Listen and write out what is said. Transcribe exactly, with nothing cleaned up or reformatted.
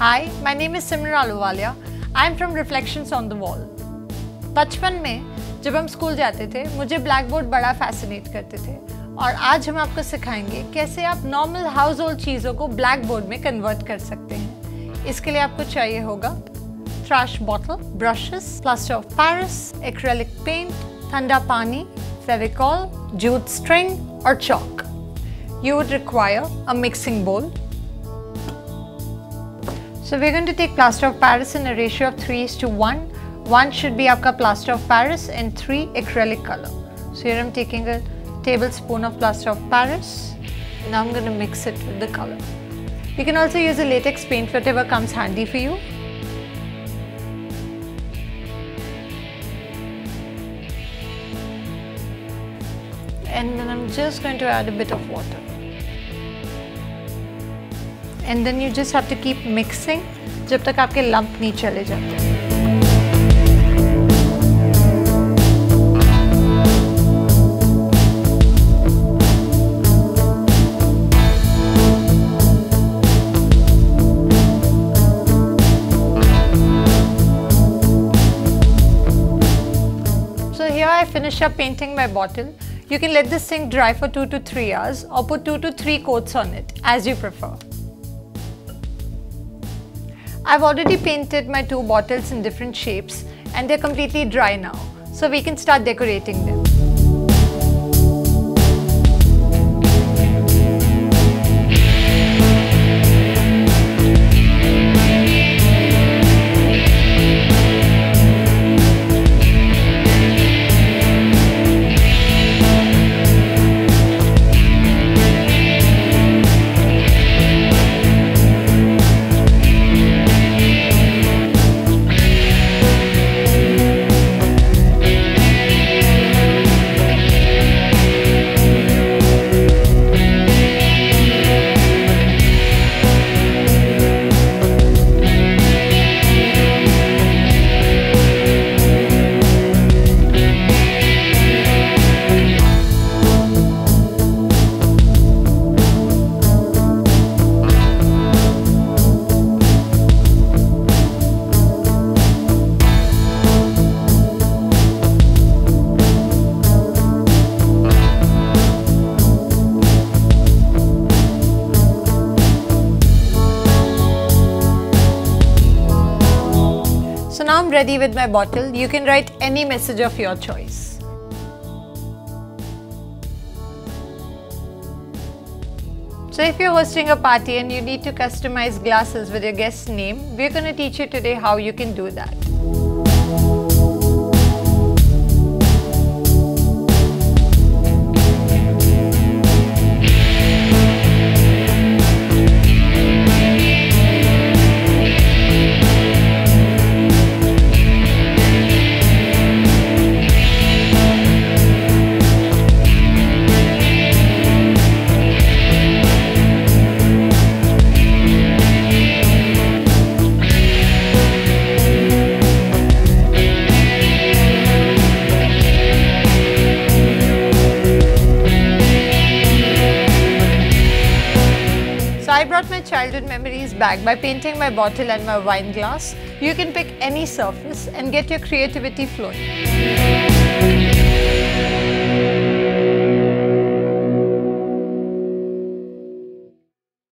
Hi, my name is Simran Aluwalia. I am from Reflections on the Wall. बचपन में जब हम school जाते थे मुझे ब्लैक बोर्ड बड़ा फैसिनेट करते थे और आज हम आपको सिखाएंगे कैसे आप नॉर्मल हाउस होल्ड चीज़ों को ब्लैक बोर्ड में कन्वर्ट कर सकते हैं। इसके लिए आपको चाहिए होगा trash bottle, brushes, plaster of Paris, acrylic paint, ठंडा पानी, फेविकॉल, जूट स्ट्रिंग और chalk. You would require a mixing bowl. So we're going to take plaster of Paris in a ratio of three is to one. one should be your plaster of Paris and three acrylic color. So here I'm taking a tablespoon of plaster of Paris. Now I'm going to mix it with the color. You can also use a latex paint, whatever comes handy for you. And then I'm just going to add a bit of water. And then you just have to keep mixing जब तक आपके lump नहीं चले जाते। So here I finish up painting my bottle. You can let this thing dry for two to three hours or put two to three coats on it, as you prefer. I've already painted my two bottles in different shapes and they're completely dry now, so we can start decorating them. So now I'm ready with my bottle. You can write any message of your choice. So if you're hosting a party and you need to customize glasses with your guest's name, we're going to teach you today how you can do that. I brought my childhood memories back by painting my bottle and my wine glass. You can pick any surface and get your creativity flowing.